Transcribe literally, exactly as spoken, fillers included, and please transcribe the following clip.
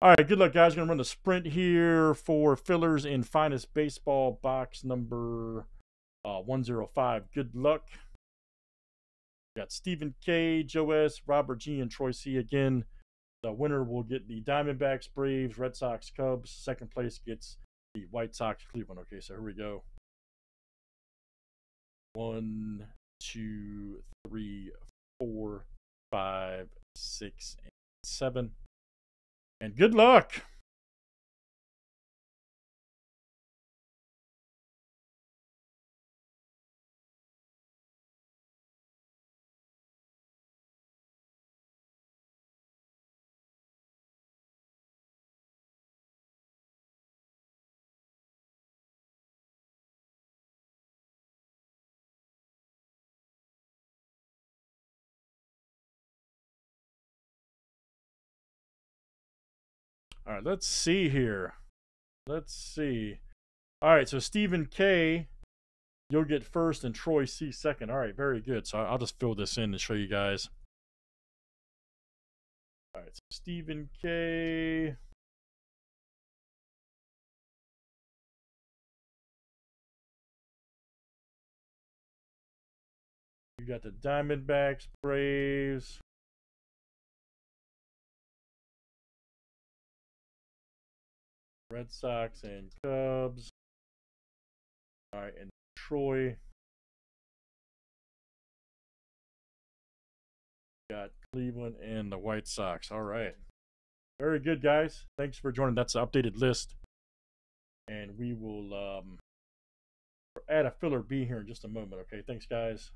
All right, good luck, guys. We're going to run the sprint here for fillers in Finest Baseball, box number uh, one oh five. Good luck. We got Stephen K, Joe S, Robert G, and Troy C again. The winner will get the Diamondbacks, Braves, Red Sox, Cubs. Second place gets the White Sox, Cleveland. Okay, so here we go. One, two, three, four, five, six, and seven. And good luck. All right, let's see here. Let's see. All right, so Stephen K, you'll get first, and Troy C second. All right, very good. So I'll just fill this in and show you guys. All right, so Stephen K. You got the Diamondbacks, Braves. Red Sox and Cubs. All right, and Troy. Got Cleveland and the White Sox. All right. Very good, guys. Thanks for joining. That's the updated list. And we will um, add a filler B here in just a moment. Okay, thanks, guys.